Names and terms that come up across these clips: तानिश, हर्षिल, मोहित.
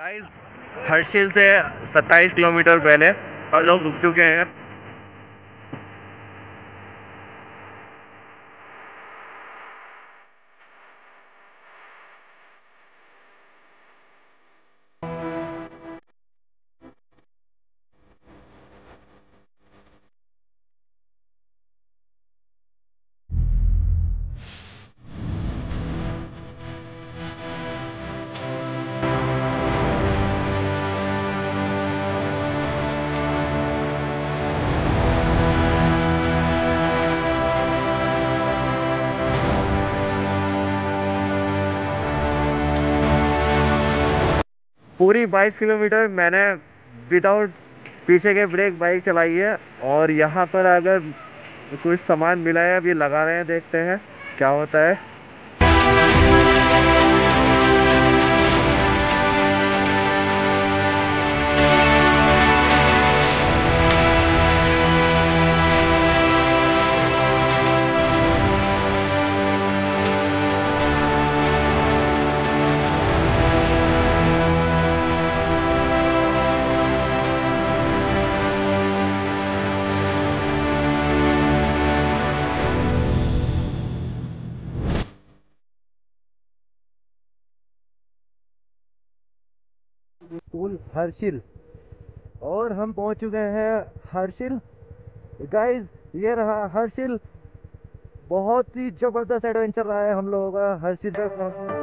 Guys, हर्षिल से 27 kilometre पहले और लोग रुक चुके हैं। पूरी 22 किलोमीटर मैंने विदाउट पीछे के ब्रेक बाइक चलाई है और यहाँ पर अगर कुछ सामान मिला है, अभी लगा रहे हैं, देखते हैं क्या होता है। स्कूल हर्षिल और हम पहुंच चुके हैं हर्षिल। गाइस, ये रहा हर्षिल। बहुत ही जबरदस्त एडवेंचर रहा है हम लोगों का हर्षिल तक पहुंचना।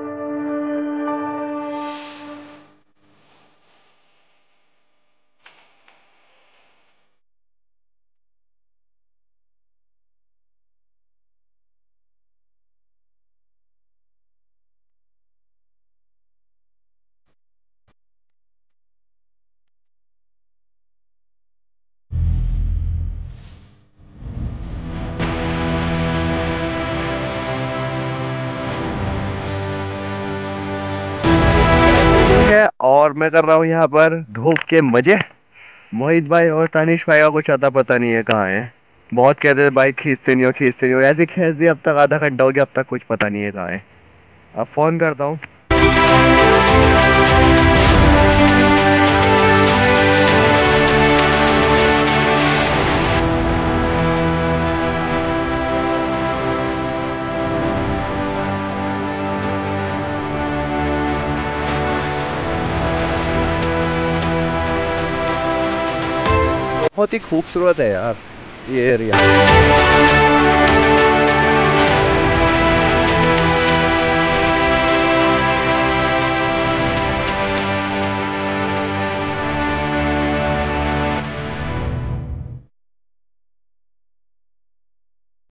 और मैं कर रहा हूँ यहाँ पर धूप के मजे। मोहित भाई और तानिश भाई का कुछ आता पता नहीं है कहाँ है। बहुत कहते थे भाई खींचते नहीं हो, ऐसे खींच दिया। अब तक आधा घंटा हो गया, अब तक कुछ पता नहीं है कहाँ है। अब फोन करता हूँ। बहुत ही खूबसूरत है यार ये एरिया।